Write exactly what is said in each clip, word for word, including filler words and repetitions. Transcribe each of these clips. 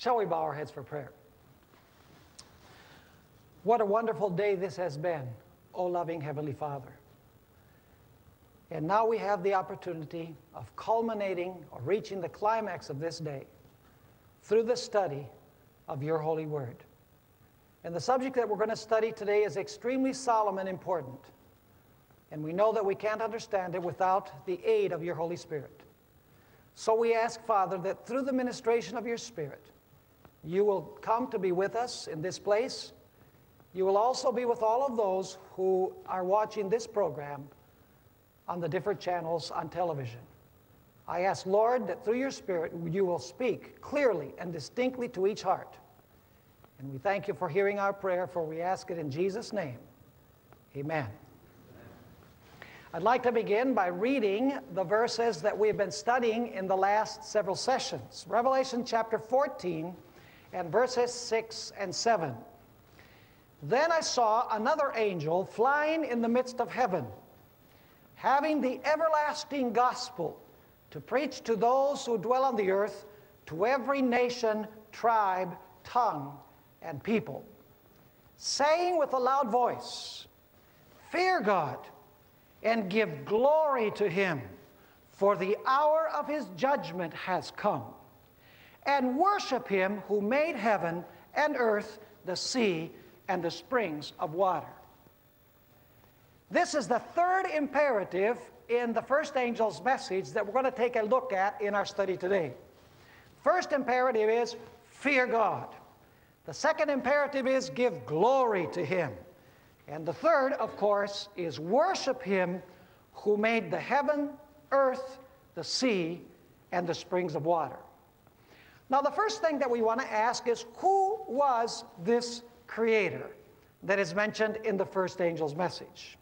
Shall we bow our heads for prayer? What a wonderful day this has been, O loving Heavenly Father. And now we have the opportunity of culminating or reaching the climax of this day through the study of your holy word. And the subject that we're going to study today is extremely solemn and important. And we know that we can't understand it without the aid of your Holy Spirit. So we ask, Father, that through the ministration of your Spirit, you will come to be with us in this place. You will also be with all of those who are watching this program on the different channels on television. I ask, Lord, that through your Spirit, you will speak clearly and distinctly to each heart. And we thank you for hearing our prayer, for we ask it in Jesus' name. Amen. I'd like to begin by reading the verses that we've been studying in the last several sessions. Revelation chapter fourteen and verses six and seven. Then I saw another angel flying in the midst of heaven, having the everlasting gospel to preach to those who dwell on the earth, to every nation, tribe, tongue, and people, saying with a loud voice, "Fear God, and give glory to Him, for the hour of His judgment has come. And worship Him who made heaven and earth, the sea, and the springs of water." This is the third imperative in the first angel's message that we're going to take a look at in our study today. First imperative is fear God. The second imperative is give glory to Him. And the third, of course, is worship Him who made the heaven, earth, the sea, and the springs of water. Now, the first thing that we want to ask is, who was this Creator that is mentioned in the first angel's message?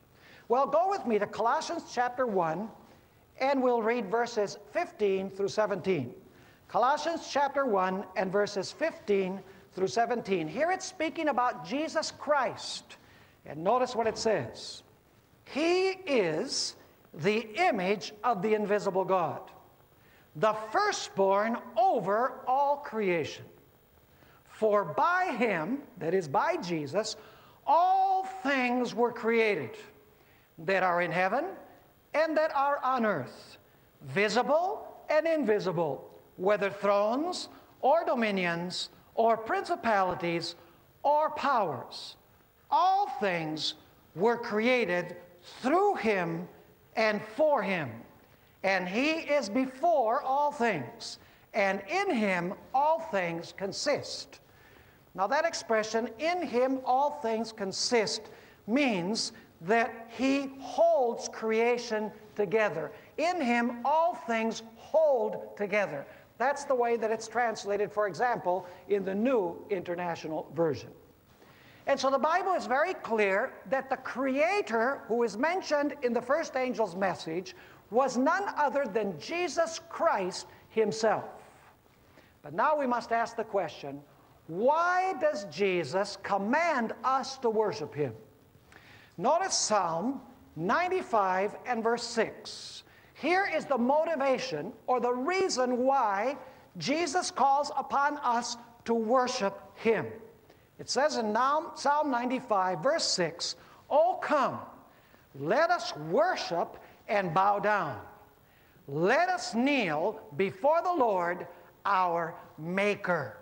Well, go with me to Colossians chapter one, and we'll read verses fifteen through seventeen. Colossians chapter one and verses fifteen through seventeen. Here it's speaking about Jesus Christ. And notice what it says. He is the image of the invisible God, the firstborn over all creation. For by Him, that is by Jesus, all things were created that are in heaven and that are on earth, visible and invisible, whether thrones or dominions or principalities or powers. All things were created through Him and for Him, and He is before all things, and in Him all things consist. Now that expression, in Him all things consist, means that He holds creation together. In Him all things hold together. That's the way that it's translated, for example, in the New International Version. And so the Bible is very clear that the Creator who is mentioned in the first angel's message was none other than Jesus Christ Himself. But now we must ask the question, why does Jesus command us to worship Him? Notice Psalm ninety-five and verse six. Here is the motivation or the reason why Jesus calls upon us to worship Him. It says in Psalm ninety-five, verse six, "O come, let us worship and bow down. Let us kneel before the Lord, our Maker."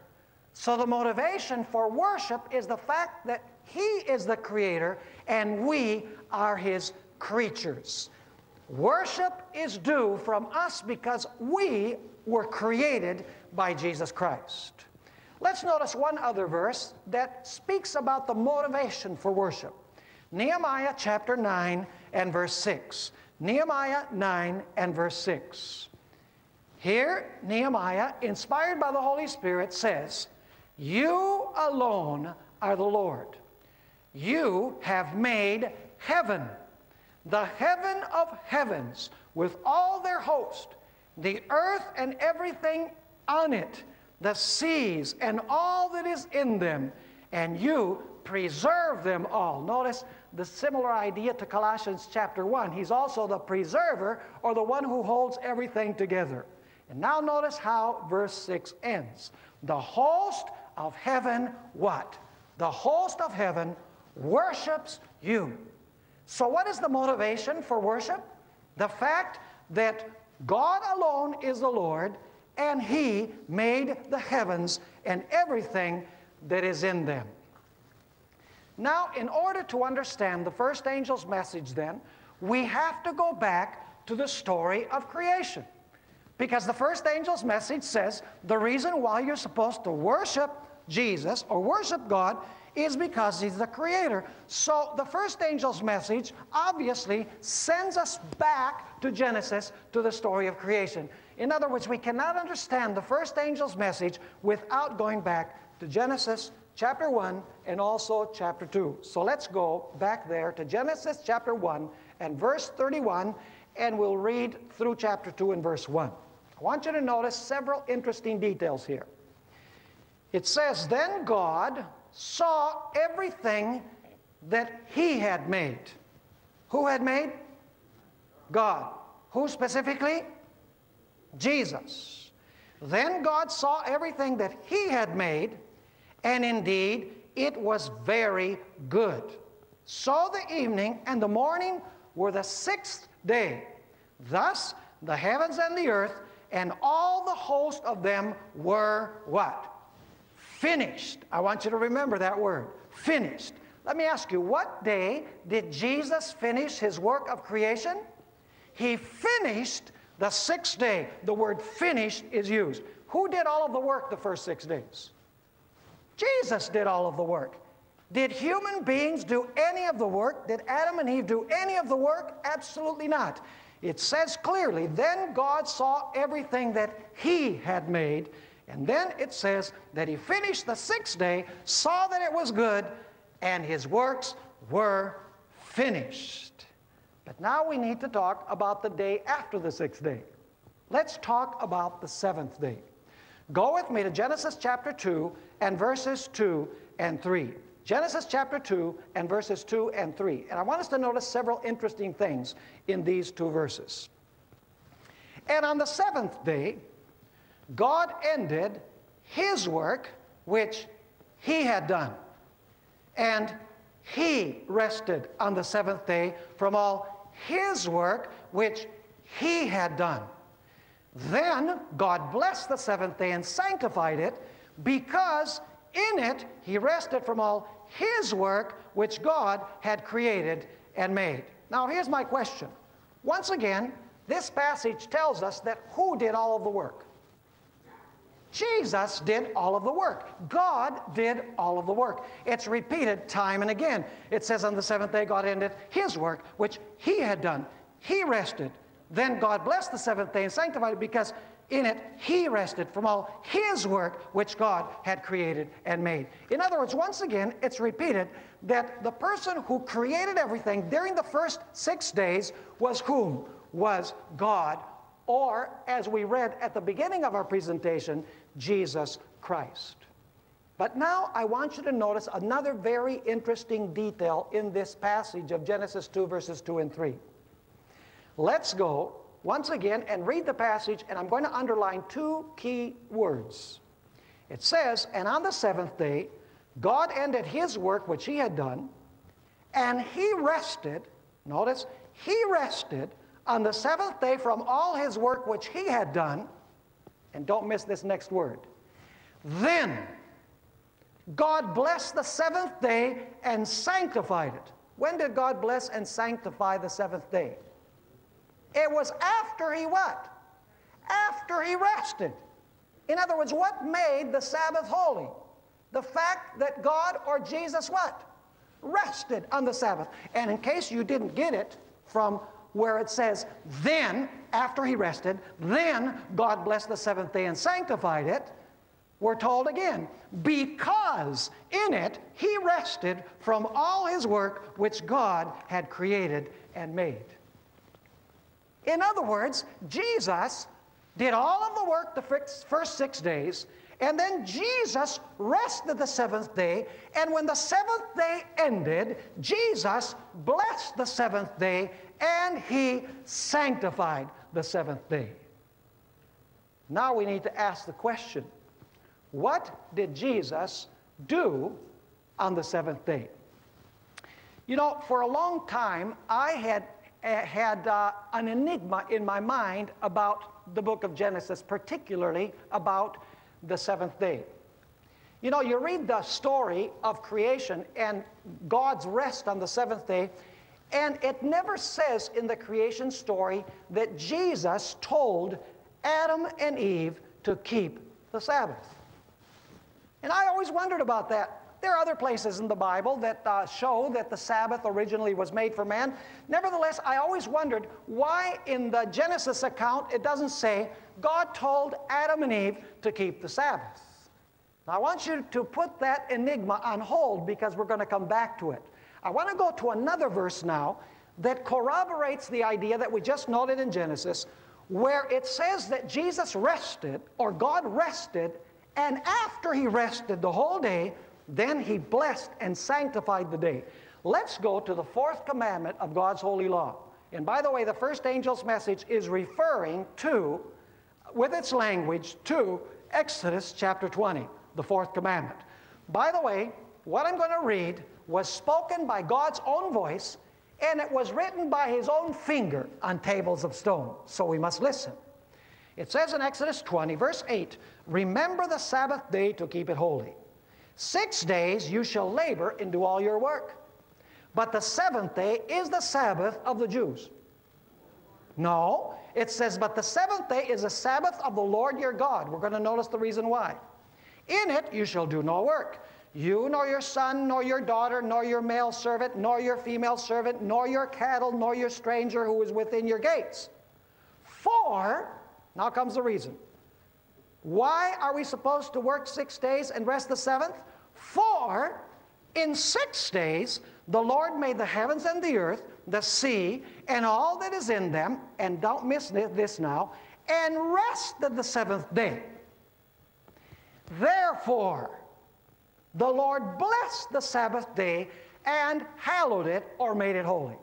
So the motivation for worship is the fact that He is the Creator and we are His creatures. Worship is due from us because we were created by Jesus Christ. Let's notice one other verse that speaks about the motivation for worship. Nehemiah chapter nine and verse six. Nehemiah nine and verse six. Here, Nehemiah, inspired by the Holy Spirit, says, "You alone are the Lord. You have made heaven, the heaven of heavens, with all their host, the earth and everything on it, the seas and all that is in them, and you preserve them all." Notice the similar idea to Colossians chapter one. He's also the preserver, or the one who holds everything together. And now notice how verse six ends. The host of heaven, what? The host of heaven worships you. So what is the motivation for worship? The fact that God alone is the Lord, and He made the heavens and everything that is in them. Now, in order to understand the first angel's message then, we have to go back to the story of creation. Because the first angel's message says the reason why you're supposed to worship Jesus or worship God is because He's the Creator. So the first angel's message obviously sends us back to Genesis, to the story of creation. In other words, we cannot understand the first angel's message without going back to Genesis chapter one and also chapter two. So let's go back there to Genesis chapter one and verse thirty-one, and we'll read through chapter two and verse one. I want you to notice several interesting details here. It says, "Then God saw everything that He had made." Who had made? God. Who specifically? Jesus. "Then God saw everything that He had made, and indeed it was very good. So the evening and the morning were the sixth day. Thus the heavens and the earth and all the host of them were" what? "Finished." I want you to remember that word, finished. Let me ask you, what day did Jesus finish His work of creation? He finished the sixth day. The word "finished" is used. Who did all of the work the first six days? Jesus did all of the work. Did human beings do any of the work? Did Adam and Eve do any of the work? Absolutely not. It says clearly, "Then God saw everything that He had made." And then it says that He finished the sixth day, saw that it was good, and His works were finished. But now we need to talk about the day after the sixth day. Let's talk about the seventh day. Go with me to Genesis chapter two and verses two and three. Genesis chapter two and verses two and three. And I want us to notice several interesting things in these two verses. "And on the seventh day, God ended His work which He had done, and He rested on the seventh day from all His work which He had done. Then God blessed the seventh day and sanctified it, because in it He rested from all His work which God had created and made." Now here's my question. Once again, this passage tells us that who did all of the work? Jesus did all of the work. God did all of the work. It's repeated time and again. It says, "On the seventh day God ended His work which He had done. He rested. Then God blessed the seventh day and sanctified it, because in it He rested from all His work which God had created and made." In other words, once again, it's repeated that the person who created everything during the first six days was whom? Was God, or, as we read at the beginning of our presentation, Jesus Christ. But now I want you to notice another very interesting detail in this passage of Genesis two, verses two and three. Let's go once again and read the passage, and I'm going to underline two key words. It says, "And on the seventh day, God ended His work which He had done, and He rested," notice, "He rested on the seventh day from all His work which He had done," and don't miss this next word, "then God blessed the seventh day and sanctified it." When did God bless and sanctify the seventh day? It was after He what? After He rested. In other words, what made the Sabbath holy? The fact that God or Jesus what? Rested on the Sabbath. And in case you didn't get it from where it says, "Then," after He rested, "then God blessed the seventh day and sanctified it," we're told again, "because in it He rested from all His work which God had created and made." In other words, Jesus did all of the work the first six days, and then Jesus rested the seventh day, and when the seventh day ended, Jesus blessed the seventh day, and He sanctified the seventh day. Now we need to ask the question, what did Jesus do on the seventh day? You know, for a long time, I had, had uh, an enigma in my mind about the book of Genesis, particularly about the seventh day. You know, you read the story of creation and God's rest on the seventh day, and it never says in the creation story that Jesus told Adam and Eve to keep the Sabbath. And I always wondered about that. There are other places in the Bible that uh, show that the Sabbath originally was made for man. Nevertheless, I always wondered why in the Genesis account it doesn't say God told Adam and Eve to keep the Sabbath. Now, I want you to put that enigma on hold because we're going to come back to it. I want to go to another verse now that corroborates the idea that we just noted in Genesis, where it says that Jesus rested, or God rested, and after He rested the whole day, then He blessed and sanctified the day. Let's go to the fourth commandment of God's holy law. And by the way, the first angel's message is referring to, with its language, to Exodus chapter twenty, the fourth commandment. By the way, what I'm going to read was spoken by God's own voice, and it was written by His own finger on tables of stone, so we must listen. It says in Exodus twenty, verse eight, "Remember the Sabbath day to keep it holy. Six days you shall labor and do all your work, but the seventh day is the Sabbath of the Jews." No, it says, "But the seventh day is the Sabbath of the Lord your God." We're going to notice the reason why. "In it you shall do no work, you nor your son, nor your daughter, nor your male servant, nor your female servant, nor your cattle, nor your stranger who is within your gates." For, now comes the reason. Why are we supposed to work six days and rest the seventh? For in six days the Lord made the heavens and the earth, the sea, and all that is in them, and don't miss this now, and rested the seventh day. Therefore, the Lord blessed the Sabbath day and hallowed it, or made it holy.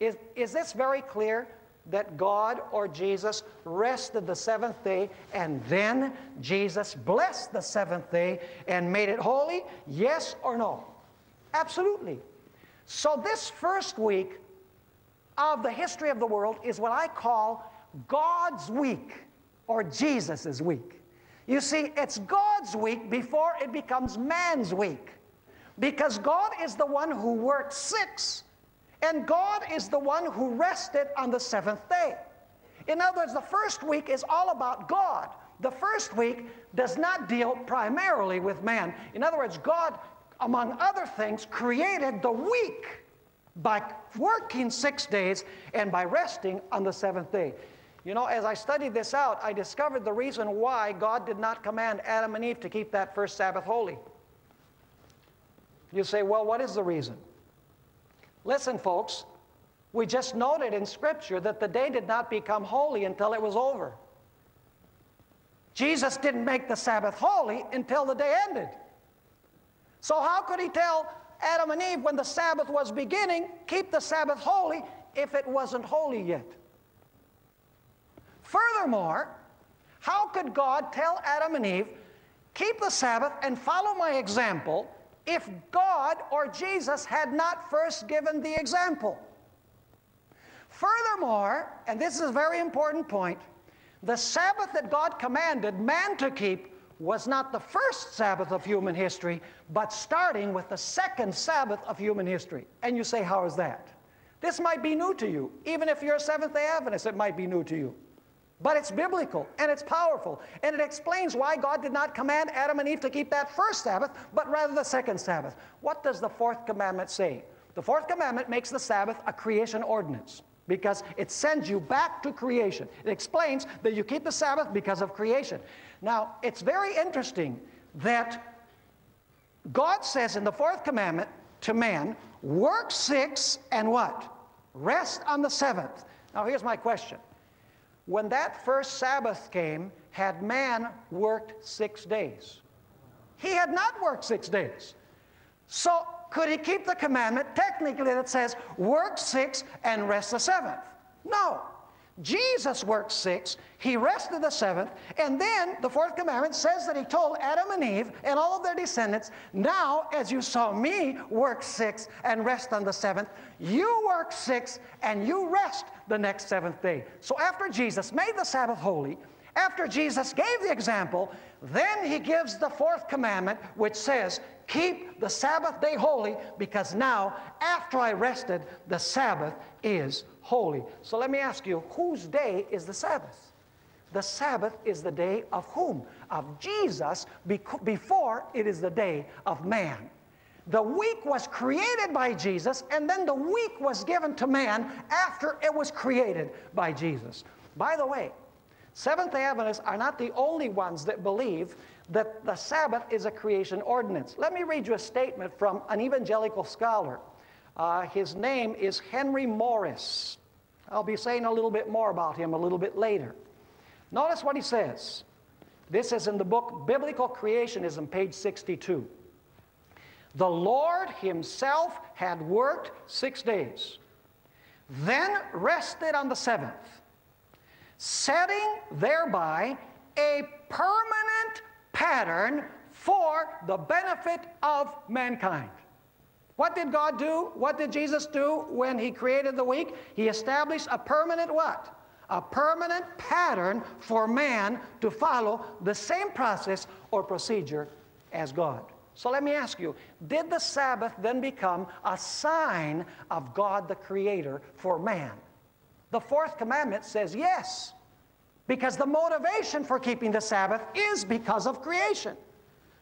Is, is this very clear that God or Jesus rested the seventh day and then Jesus blessed the seventh day and made it holy? Yes or no? Absolutely. So this first week of the history of the world is what I call God's week, or Jesus's week. You see, it's God's week before it becomes man's week, because God is the one who worked six, and God is the one who rested on the seventh day. In other words, the first week is all about God. The first week does not deal primarily with man. In other words, God, among other things, created the week by working six days and by resting on the seventh day. You know, as I studied this out, I discovered the reason why God did not command Adam and Eve to keep that first Sabbath holy. You say, well, what is the reason? Listen, folks, we just noted in Scripture that the day did not become holy until it was over. Jesus didn't make the Sabbath holy until the day ended. So how could He tell Adam and Eve when the Sabbath was beginning, keep the Sabbath holy, if it wasn't holy yet? Furthermore, how could God tell Adam and Eve, keep the Sabbath and follow my example, if God or Jesus had not first given the example? Furthermore, and this is a very important point, the Sabbath that God commanded man to keep was not the first Sabbath of human history, but starting with the second Sabbath of human history. And you say, how is that? This might be new to you. Even if you're a Seventh-day Adventist, it might be new to you. But it's biblical, and it's powerful, and it explains why God did not command Adam and Eve to keep that first Sabbath, but rather the second Sabbath. What does the fourth commandment say? The fourth commandment makes the Sabbath a creation ordinance, because it sends you back to creation. It explains that you keep the Sabbath because of creation. Now, it's very interesting that God says in the fourth commandment to man, work six and what? Rest on the seventh. Now, here's my question. When that first Sabbath came, had man worked six days? He had not worked six days. So could he keep the commandment technically that says, work six and rest the seventh? No. Jesus worked six, he rested the seventh, and then the fourth commandment says that he told Adam and Eve and all of their descendants, now as you saw me work six and rest on the seventh, you work six and you rest the next seventh day. So after Jesus made the Sabbath holy, after Jesus gave the example, then he gives the fourth commandment, which says, keep the Sabbath day holy, because now, after I rested, the Sabbath is holy. So let me ask you, whose day is the Sabbath? The Sabbath is the day of whom? Of Jesus, before it is the day of man. The week was created by Jesus, and then the week was given to man after it was created by Jesus. By the way, Seventh-day Adventists are not the only ones that believe that the Sabbath is a creation ordinance. Let me read you a statement from an evangelical scholar. Uh, his name is Henry Morris. I'll be saying a little bit more about him a little bit later. Notice what he says. This is in the book Biblical Creationism, page sixty-two. The Lord himself had worked six days, then rested on the seventh, setting thereby a permanent pattern for the benefit of mankind. What did God do? What did Jesus do when he created the week? He established a permanent what? A permanent pattern for man to follow the same process or procedure as God. So let me ask you, did the Sabbath then become a sign of God the Creator for man? The fourth commandment says yes, because the motivation for keeping the Sabbath is because of creation.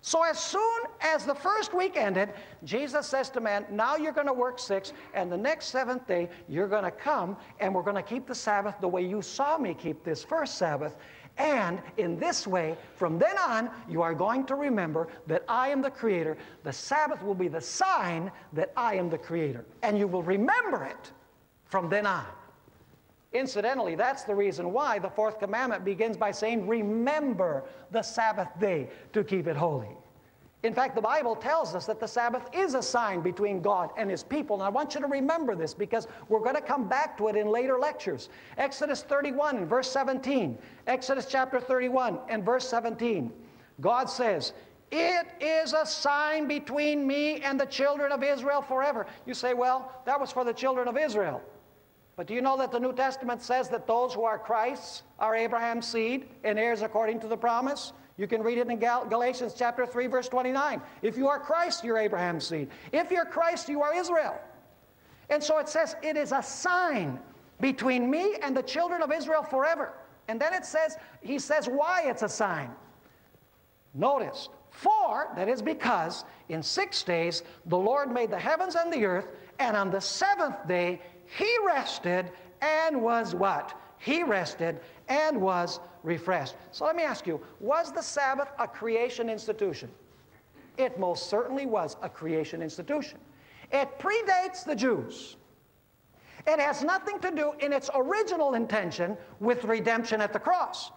So as soon as the first week ended, Jesus says to man, now you're going to work six, and the next seventh day you're going to come, and we're going to keep the Sabbath the way you saw me keep this first Sabbath. And in this way, from then on, you are going to remember that I am the Creator. The Sabbath will be the sign that I am the Creator, and you will remember it from then on. Incidentally, that's the reason why the fourth commandment begins by saying, remember the Sabbath day to keep it holy. In fact, the Bible tells us that the Sabbath is a sign between God and his people. And I want you to remember this, because we're going to come back to it in later lectures. Exodus thirty-one and verse seventeen. Exodus chapter thirty-one and verse seventeen. God says, it is a sign between me and the children of Israel forever. You say, well, that was for the children of Israel. But do you know that the New Testament says that those who are Christ's are Abraham's seed and heirs according to the promise? You can read it in Gal Galatians chapter three, verse twenty-nine. If you are Christ, you're Abraham's seed. If you're Christ, you are Israel. And so it says, it is a sign between me and the children of Israel forever. And then it says, he says why it's a sign. Notice, for, that is because, in six days the Lord made the heavens and the earth, and on the seventh day he rested and was what? He rested and was refreshed. So let me ask you, was the Sabbath a creation institution? It most certainly was a creation institution. It predates the Jews. It has nothing to do in its original intention with redemption at the cross,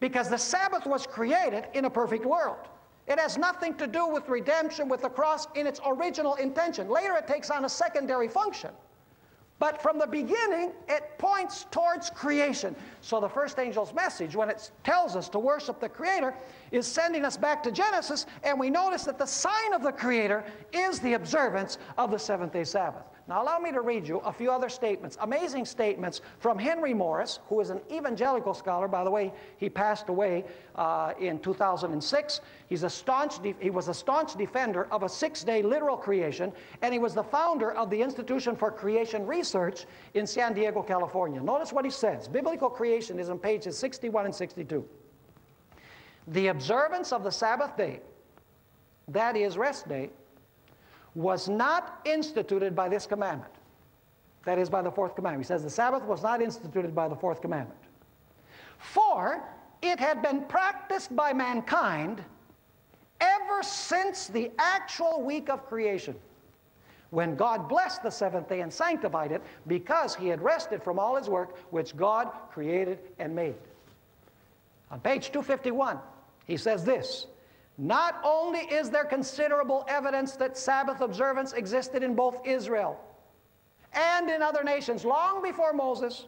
because the Sabbath was created in a perfect world. It has nothing to do with redemption with the cross in its original intention. Later it takes on a secondary function. But from the beginning, it points towards creation. So the first angel's message, when it tells us to worship the Creator, is sending us back to Genesis, and we notice that the sign of the Creator is the observance of the seventh-day Sabbath. Now allow me to read you a few other statements, amazing statements from Henry Morris, who is an evangelical scholar. By the way, he passed away uh, in two thousand six. He's a staunch he was a staunch defender of a six-day literal creation, and he was the founder of the Institution for Creation Research in San Diego, California. Notice what he says. Biblical Creationism, pages sixty-one and sixty-two. The observance of the Sabbath day, that is rest day, was not instituted by this commandment. That is, by the fourth commandment. He says the Sabbath was not instituted by the fourth commandment. For it had been practiced by mankind ever since the actual week of creation, when God blessed the seventh day and sanctified it, because he had rested from all his work which God created and made. On page two fifty-one, he says this, not only is there considerable evidence that Sabbath observance existed in both Israel and in other nations long before Moses,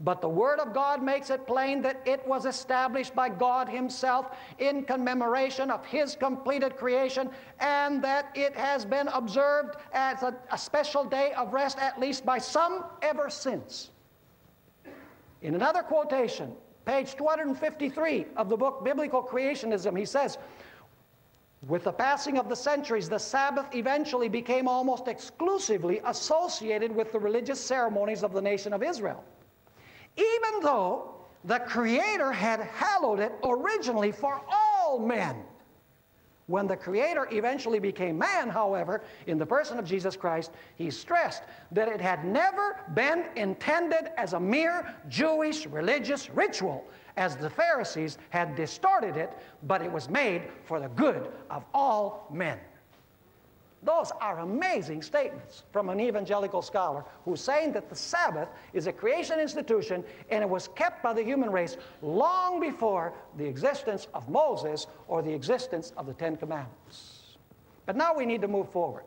But the Word of God makes it plain that it was established by God Himself in commemoration of His completed creation, and that it has been observed as a, a special day of rest, at least by some, ever since. In another quotation, page two hundred fifty-three of the book Biblical Creationism, he says, "With the passing of the centuries, the Sabbath eventually became almost exclusively associated with the religious ceremonies of the nation of Israel, even though the Creator had hallowed it originally for all men. When the Creator eventually became man, however, in the person of Jesus Christ, he stressed that it had never been intended as a mere Jewish religious ritual, as the Pharisees had distorted it, but it was made for the good of all men." Those are amazing statements from an evangelical scholar who's saying that the Sabbath is a creation institution and it was kept by the human race long before the existence of Moses or the existence of the Ten Commandments. But now we need to move forward.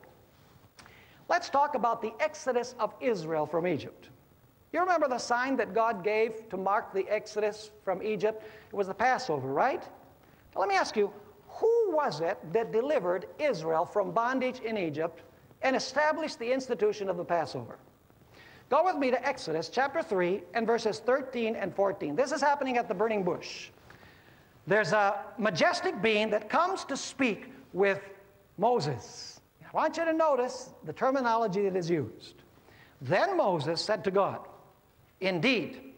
Let's talk about the exodus of Israel from Egypt. You remember the sign that God gave to mark the exodus from Egypt? It was the Passover, right? Now let me ask you, who was it that delivered Israel from bondage in Egypt and established the institution of the Passover? Go with me to Exodus chapter three and verses thirteen and fourteen. This is happening at the burning bush. There's a majestic being that comes to speak with Moses. I want you to notice the terminology that is used. "Then Moses said to God, 'Indeed,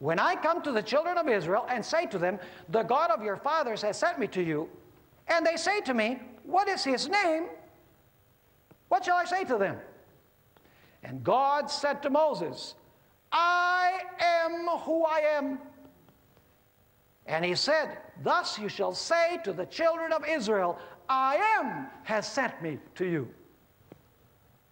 when I come to the children of Israel and say to them, the God of your fathers has sent me to you, and they say to me, what is his name? What shall I say to them?' And God said to Moses, 'I am who I am.' And he said, 'Thus you shall say to the children of Israel, I am has sent me to you.'"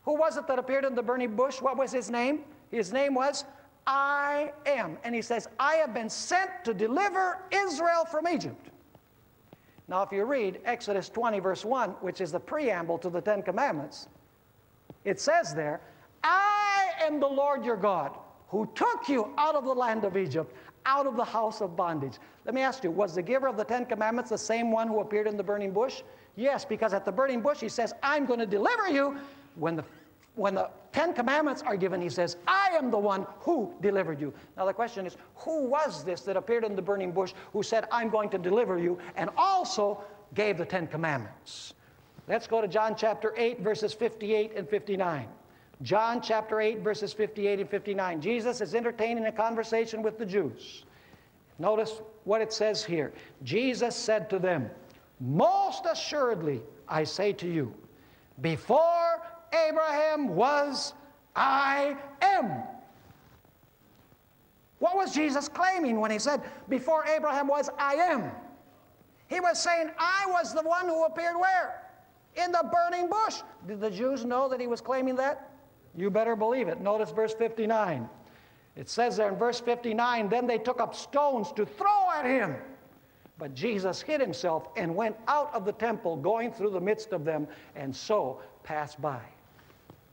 Who was it that appeared in the burning bush? What was his name? His name was I Am. And he says, "I have been sent to deliver Israel from Egypt." Now, if you read Exodus twenty, verse one, which is the preamble to the Ten Commandments, it says there, "I am the Lord your God, who took you out of the land of Egypt, out of the house of bondage." Let me ask you, was the giver of the Ten Commandments the same one who appeared in the burning bush? Yes, because at the burning bush, he says, "I'm going to deliver you." When the, when the Ten Commandments are given, he says, "I am the one who delivered you." Now the question is, who was this that appeared in the burning bush who said, "I'm going to deliver you," and also gave the Ten Commandments? Let's go to John chapter eight, verses fifty-eight and fifty-nine. John chapter eight, verses fifty-eight and fifty-nine. Jesus is entertaining a conversation with the Jews. Notice what it says here. Jesus said to them, "Most assuredly, I say to you, before Abraham was, I am." What was Jesus claiming when he said, "Before Abraham was, I am"? He was saying, "I was the one who appeared where? In the burning bush." Did the Jews know that he was claiming that? You better believe it. Notice verse fifty-nine. It says there in verse fifty-nine, "Then they took up stones to throw at him. But Jesus hid himself and went out of the temple, going through the midst of them, and so passed by."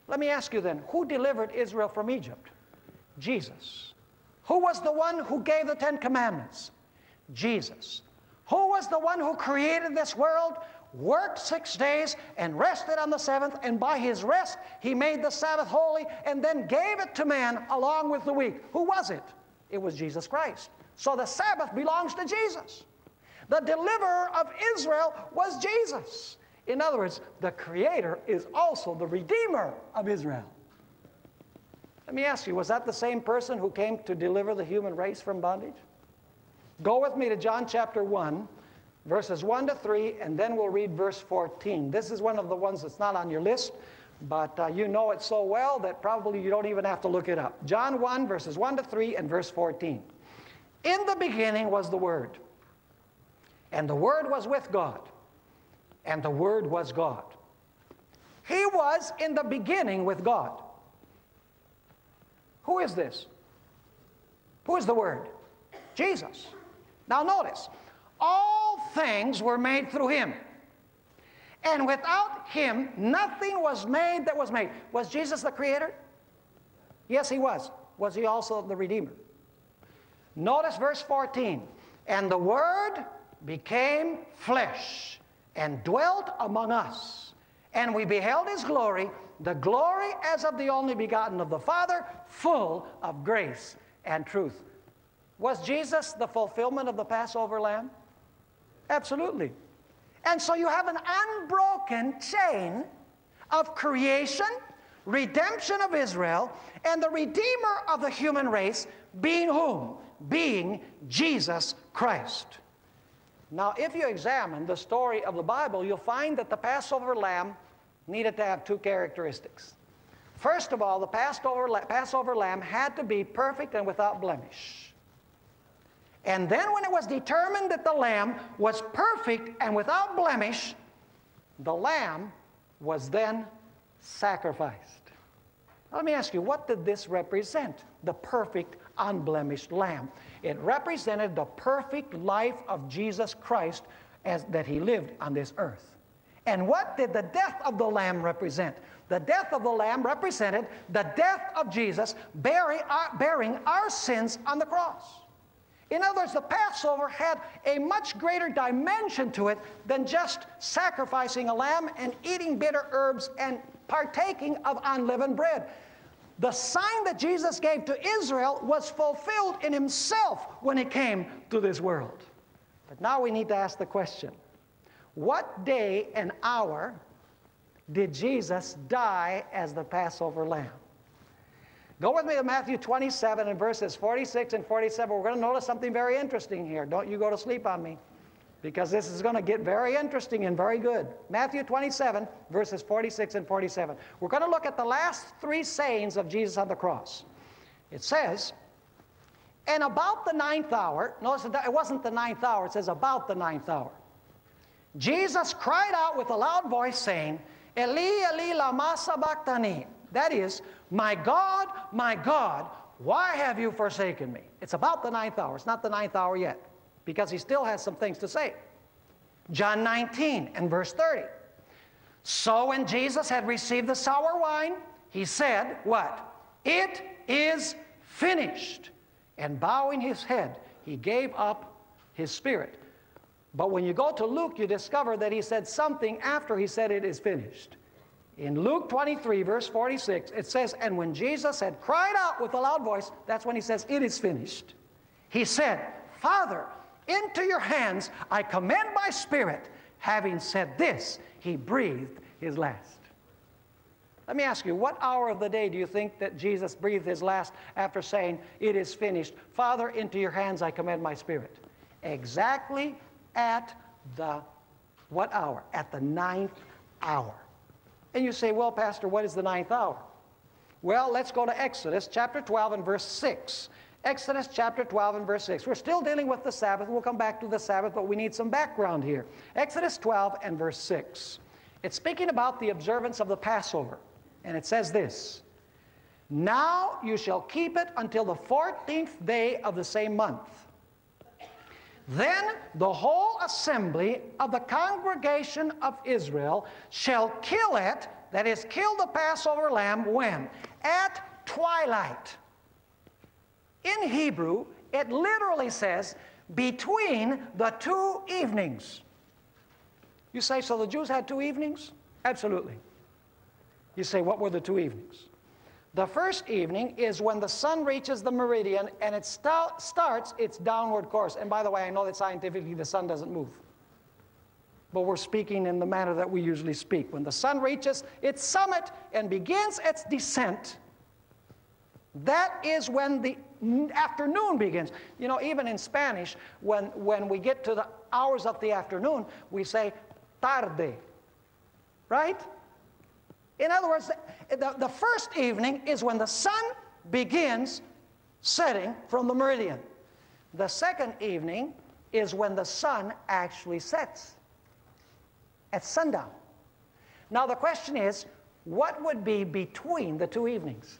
Let me ask you then, who delivered Israel from Egypt? Jesus. Who was the one who gave the Ten Commandments? Jesus. Who was the one who created this world, worked six days, and rested on the seventh, and by his rest he made the Sabbath holy, and then gave it to man along with the week? Who was it? It was Jesus Christ. So the Sabbath belongs to Jesus. The deliverer of Israel was Jesus. In other words, the Creator is also the Redeemer of Israel. Let me ask you, was that the same person who came to deliver the human race from bondage? Go with me to John chapter one, verses one to three, and then we'll read verse fourteen. This is one of the ones that's not on your list, but uh, you know it so well that probably you don't even have to look it up. John one, verses one to three, and verse fourteen. "In the beginning was the Word, and the Word was with God, and the Word was God. He was in the beginning with God." Who is this? Who is the Word? Jesus. Now notice, "All things were made through Him, and without Him nothing was made that was made." Was Jesus the Creator? Yes, He was. Was He also the Redeemer? Notice verse fourteen. And the Word became flesh and dwelt among us, and we beheld His glory, the glory as of the only begotten of the Father, full of grace and truth. Was Jesus the fulfillment of the Passover lamb? Absolutely. And so you have an unbroken chain of creation, redemption of Israel, and the Redeemer of the human race being whom? Being Jesus Christ. Now, if you examine the story of the Bible, you'll find that the Passover lamb needed to have two characteristics. First of all, the Passover, Passover lamb had to be perfect and without blemish. And then when it was determined that the lamb was perfect and without blemish, the lamb was then sacrificed. Let me ask you, what did this represent? The perfect, unblemished lamb. It represented the perfect life of Jesus Christ as that He lived on this earth. And what did the death of the lamb represent? The death of the lamb represented the death of Jesus bearing our, bearing our sins on the cross. In other words, the Passover had a much greater dimension to it than just sacrificing a lamb and eating bitter herbs and partaking of unleavened bread. The sign that Jesus gave to Israel was fulfilled in Himself when He came to this world. But now we need to ask the question, what day and hour did Jesus die as the Passover lamb? Go with me to Matthew twenty-seven and verses forty-six and forty-seven. We're going to notice something very interesting here. Don't you go to sleep on me, because this is going to get very interesting and very good. Matthew twenty-seven, verses forty-six and forty-seven. We're going to look at the last three sayings of Jesus on the cross. It says, and about the ninth hour, notice that it wasn't the ninth hour, it says about the ninth hour, Jesus cried out with a loud voice, saying, Eli, Eli, lama sabachthani. That is, my God, my God, why have you forsaken me? It's about the ninth hour. It's not the ninth hour yet, because He still has some things to say. John nineteen and verse thirty. So when Jesus had received the sour wine, He said, what? It is finished. And bowing His head, He gave up His spirit. But when you go to Luke, you discover that He said something after He said it is finished. In Luke twenty-three, verse forty-six, it says, and when Jesus had cried out with a loud voice, that's when He says, it is finished. He said, Father, into your hands I commend my spirit. Having said this, He breathed His last. Let me ask you, what hour of the day do you think that Jesus breathed His last after saying, it is finished? Father, into your hands I commend my spirit. Exactly at the, what hour? At the ninth hour. And you say, well, Pastor, what is the ninth hour? Well, let's go to Exodus chapter twelve and verse six. Exodus chapter twelve and verse six. We're still dealing with the Sabbath. We'll come back to the Sabbath, but we need some background here. Exodus twelve and verse six. It's speaking about the observance of the Passover. And it says this, now you shall keep it until the fourteenth day of the same month. Then the whole assembly of the congregation of Israel shall kill it, that is, kill the Passover lamb, when? At twilight. In Hebrew, it literally says, between the two evenings. You say, so the Jews had two evenings? Absolutely. You say, what were the two evenings? The first evening is when the sun reaches the meridian and it st- starts its downward course. And by the way, I know that scientifically the sun doesn't move, but we're speaking in the manner that we usually speak. When the sun reaches its summit and begins its descent, that is when the afternoon begins. You know, even in Spanish, when, when we get to the hours of the afternoon, we say tarde, right? In other words, the, the first evening is when the sun begins setting from the meridian. The second evening is when the sun actually sets, at sundown. Now the question is, what would be between the two evenings?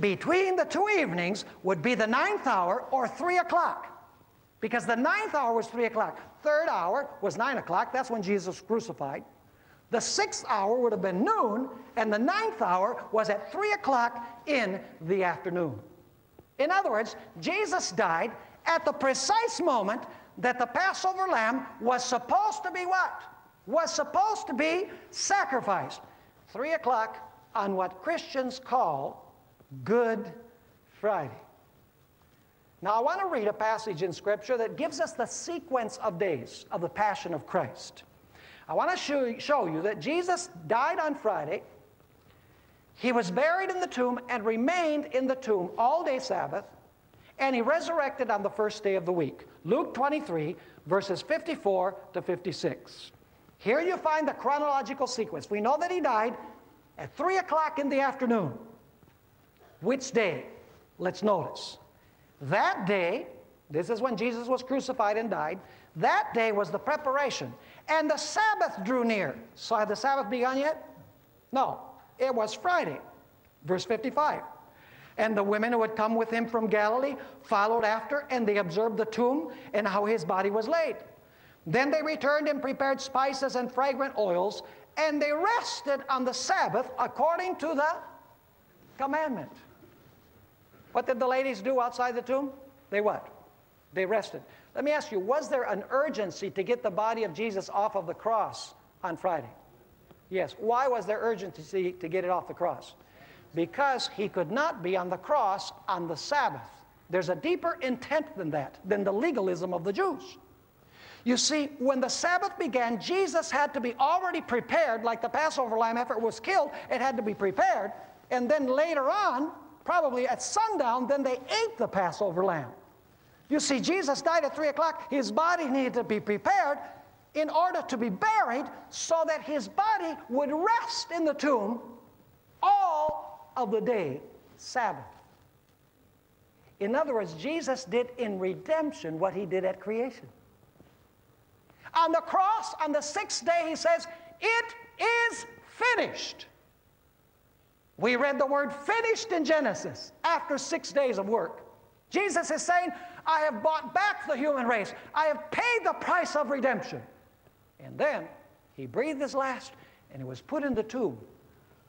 Between the two evenings would be the ninth hour or three o'clock, because the ninth hour was three o'clock. Third hour was nine o'clock. That's when Jesus was crucified. The sixth hour would have been noon, and the ninth hour was at three o'clock in the afternoon. In other words, Jesus died at the precise moment that the Passover lamb was supposed to be what? Was supposed to be sacrificed. Three o'clock on what Christians call Good Friday. Now I want to read a passage in Scripture that gives us the sequence of days of the Passion of Christ. I want to show you that Jesus died on Friday, He was buried in the tomb and remained in the tomb all day Sabbath, and He resurrected on the first day of the week. Luke twenty-three, verses fifty-four to fifty-six. Here you find the chronological sequence. We know that He died at three o'clock in the afternoon. Which day? Let's notice. That day, this is when Jesus was crucified and died, that day was the preparation. And the Sabbath drew near. So had the Sabbath begun yet? No, it was Friday. Verse fifty-five. And the women who had come with Him from Galilee followed after, and they observed the tomb and how His body was laid. Then they returned and prepared spices and fragrant oils, and they rested on the Sabbath according to the commandment. What did the ladies do outside the tomb? They what? They rested. Let me ask you, was there an urgency to get the body of Jesus off of the cross on Friday? Yes. Why was there urgency to get it off the cross? Because He could not be on the cross on the Sabbath. There's a deeper intent than that, than the legalism of the Jews. You see, when the Sabbath began, Jesus had to be already prepared, like the Passover lamb after it was killed, it had to be prepared, and then later on, probably at sundown, then they ate the Passover lamb. You see, Jesus died at three o'clock. His body needed to be prepared in order to be buried so that His body would rest in the tomb all of the day, Sabbath. In other words, Jesus did in redemption what He did at creation. On the cross, on the sixth day, He says, "It is finished." We read the word finished in Genesis after six days of work. Jesus is saying, I have bought back the human race. I have paid the price of redemption. And then He breathed His last, and He was put in the tomb,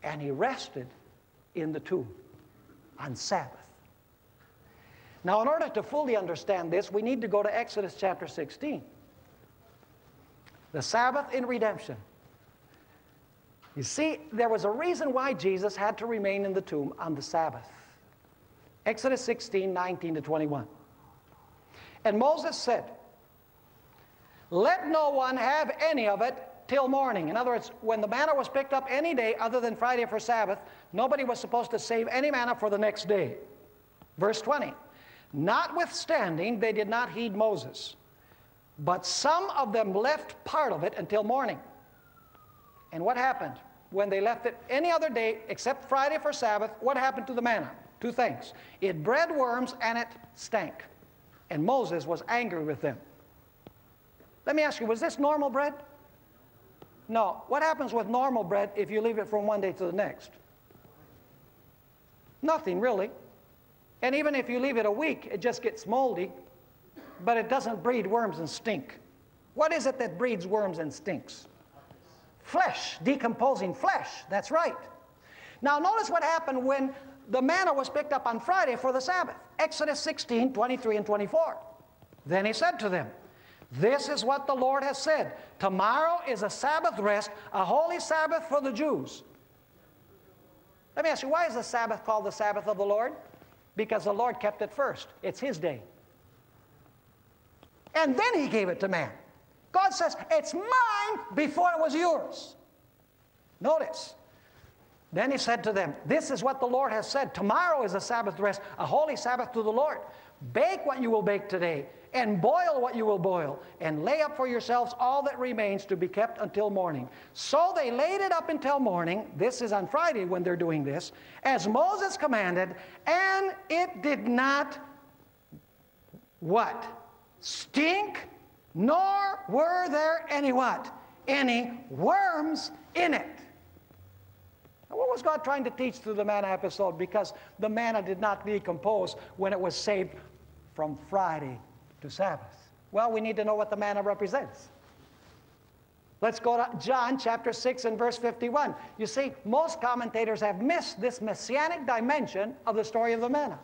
and He rested in the tomb on Sabbath. Now, in order to fully understand this, we need to go to Exodus chapter sixteen. The Sabbath in redemption. You see, there was a reason why Jesus had to remain in the tomb on the Sabbath. Exodus sixteen, nineteen to twenty-one. And Moses said, let no one have any of it till morning. In other words, when the manna was picked up any day other than Friday for Sabbath, nobody was supposed to save any manna for the next day. Verse twenty, notwithstanding, they did not heed Moses. But some of them left part of it until morning. And what happened? When they left it any other day except Friday for Sabbath, what happened to the manna? Two things. It bred worms and it stank. And Moses was angry with them. Let me ask you, was this normal bread? No. What happens with normal bread if you leave it from one day to the next? Nothing, really. And even if you leave it a week, it just gets moldy. But it doesn't breed worms and stink. What is it that breeds worms and stinks? Flesh, decomposing flesh. That's right. Now notice what happened when the manna was picked up on Friday for the Sabbath. Exodus sixteen, twenty-three and twenty-four. Then He said to them, this is what the Lord has said. Tomorrow is a Sabbath rest, a holy Sabbath for the Jews. Let me ask you, why is the Sabbath called the Sabbath of the Lord? Because the Lord kept it first. It's His day. And then He gave it to man. God says, it's mine before it was yours. Notice. Then He said to them, this is what the Lord has said. Tomorrow is a Sabbath rest, a holy Sabbath to the Lord. Bake what you will bake today, and boil what you will boil, and lay up for yourselves all that remains to be kept until morning. So they laid it up until morning. This is on Friday when they're doing this, as Moses commanded, and it did not, what? Stink, nor were there any what? Any worms in it. Now, what was God trying to teach through the manna episode? Because the manna did not decompose when it was saved from Friday to Sabbath. Well, we need to know what the manna represents. Let's go to John chapter six and verse fifty-one. You see, most commentators have missed this messianic dimension of the story of the manna.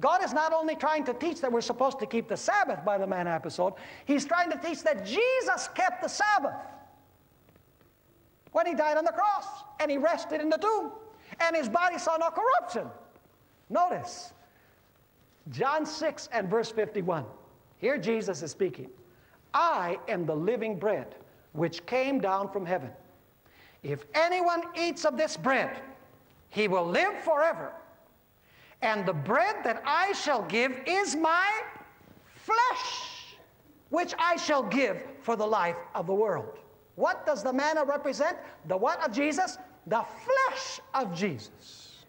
God is not only trying to teach that we're supposed to keep the Sabbath by the man episode, he's trying to teach that Jesus kept the Sabbath when he died on the cross, and he rested in the tomb, and his body saw no corruption. Notice, John six and verse fifty-one. Here Jesus is speaking. I am the living bread which came down from heaven. If anyone eats of this bread, he will live forever. And the bread that I shall give is my flesh, which I shall give for the life of the world. What does the manna represent? The what of Jesus? The flesh of Jesus.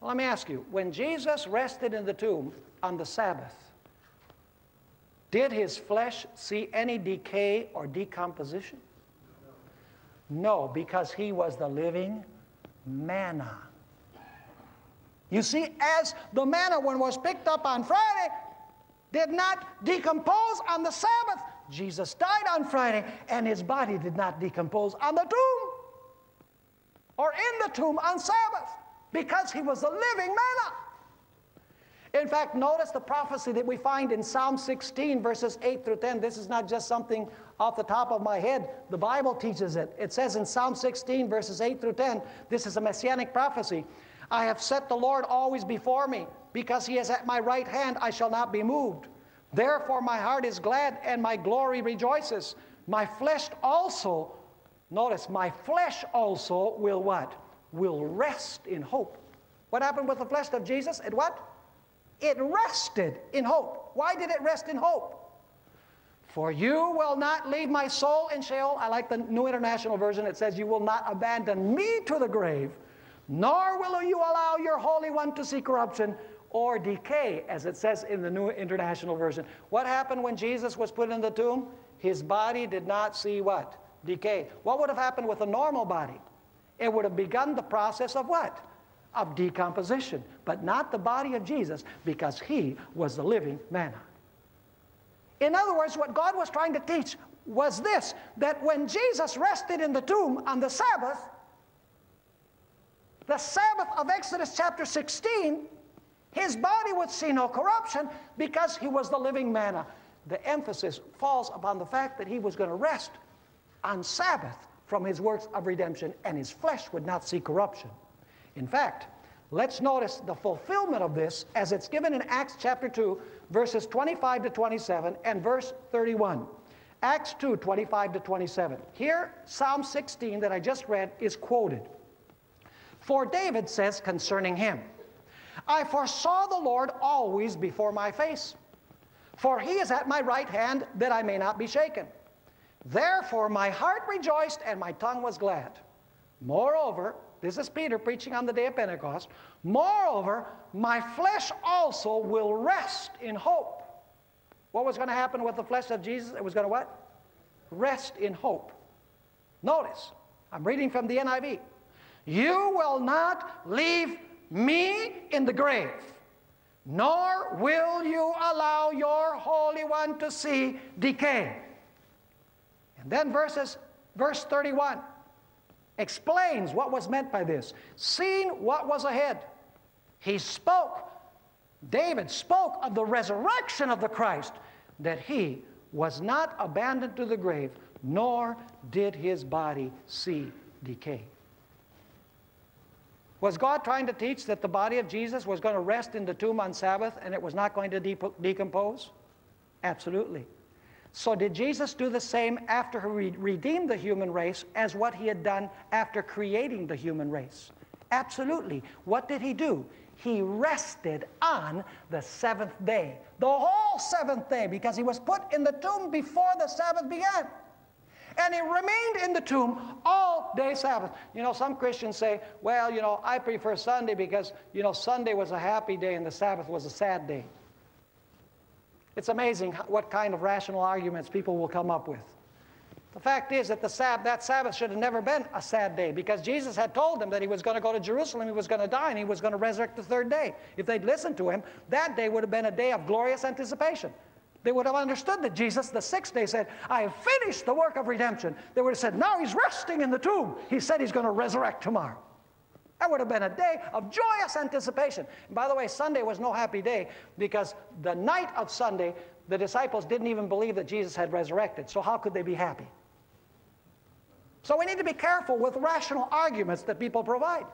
Well, let me ask you, when Jesus rested in the tomb on the Sabbath, did his flesh see any decay or decomposition? No, because he was the living manna. You see, as the manna, when it was picked up on Friday, did not decompose on the Sabbath. Jesus died on Friday, and his body did not decompose on the tomb or in the tomb on Sabbath, because he was the living manna. In fact, notice the prophecy that we find in Psalm sixteen, verses eight through ten. This is not just something off the top of my head. The Bible teaches it. It says in Psalm sixteen, verses eight through ten, this is a messianic prophecy. I have set the Lord always before me. Because he is at my right hand, I shall not be moved. Therefore my heart is glad, and my glory rejoices. My flesh also, notice, my flesh also will what? Will rest in hope. What happened with the flesh of Jesus? It what? It rested in hope. Why did it rest in hope? For you will not leave my soul in Sheol. I like the New International Version. It says, you will not abandon me to the grave, nor will you allow your Holy One to see corruption or decay, as it says in the New International Version. What happened when Jesus was put in the tomb? His body did not see what? Decay. What would have happened with a normal body? It would have begun the process of what? Of decomposition, but not the body of Jesus, because he was the living manna. In other words, what God was trying to teach was this, that when Jesus rested in the tomb on the Sabbath, the Sabbath of Exodus chapter sixteen, his body would see no corruption because he was the living manna. The emphasis falls upon the fact that he was going to rest on Sabbath from his works of redemption, and his flesh would not see corruption. In fact, let's notice the fulfillment of this as it's given in Acts chapter two, verses twenty-five to twenty-seven and verse thirty-one. Acts two, twenty-five to twenty-seven. Here, Psalm sixteen that I just read is quoted. For David says concerning him, I foresaw the Lord always before my face, for he is at my right hand that I may not be shaken. Therefore my heart rejoiced and my tongue was glad. Moreover, this is Peter preaching on the day of Pentecost, moreover, my flesh also will rest in hope. What was going to happen with the flesh of Jesus? It was going to what? Rest in hope. Notice, I'm reading from the N I V. You will not leave me in the grave, nor will you allow your Holy One to see decay. And then verses, verse thirty-one explains what was meant by this. Seeing what was ahead, he spoke, David spoke of the resurrection of the Christ, that he was not abandoned to the grave, nor did his body see decay. Was God trying to teach that the body of Jesus was going to rest in the tomb on Sabbath and it was not going to de decompose? Absolutely. So did Jesus do the same after he re redeemed the human race as what he had done after creating the human race? Absolutely. What did he do? He rested on the seventh day, the whole seventh day, because he was put in the tomb before the Sabbath began. And he remained in the tomb all day Sabbath. You know, some Christians say, well, you know, I prefer Sunday because, you know, Sunday was a happy day and the Sabbath was a sad day. It's amazing what kind of rational arguments people will come up with. The fact is that the Sabbath, that Sabbath should have never been a sad day, because Jesus had told them that he was going to go to Jerusalem, he was going to die, and he was going to resurrect the third day. If they'd listened to him, that day would have been a day of glorious anticipation. They would have understood that Jesus, the sixth day, said, I have finished the work of redemption. They would have said, now he's resting in the tomb. He said he's going to resurrect tomorrow. That would have been a day of joyous anticipation. And by the way, Sunday was no happy day, because the night of Sunday, the disciples didn't even believe that Jesus had resurrected. So how could they be happy? So we need to be careful with rational arguments that people provide.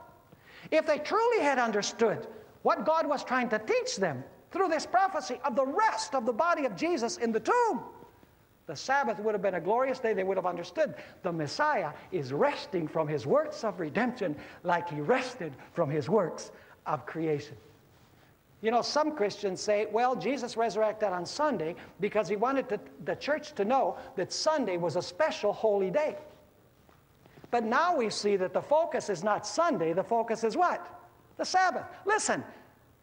If they truly had understood what God was trying to teach them through this prophecy of the rest of the body of Jesus in the tomb, the Sabbath would have been a glorious day. They would have understood the Messiah is resting from his works of redemption like he rested from his works of creation. You know, some Christians say, well, Jesus resurrected on Sunday because he wanted to, the church to know that Sunday was a special holy day. But now we see that the focus is not Sunday, the focus is what? The Sabbath. Listen,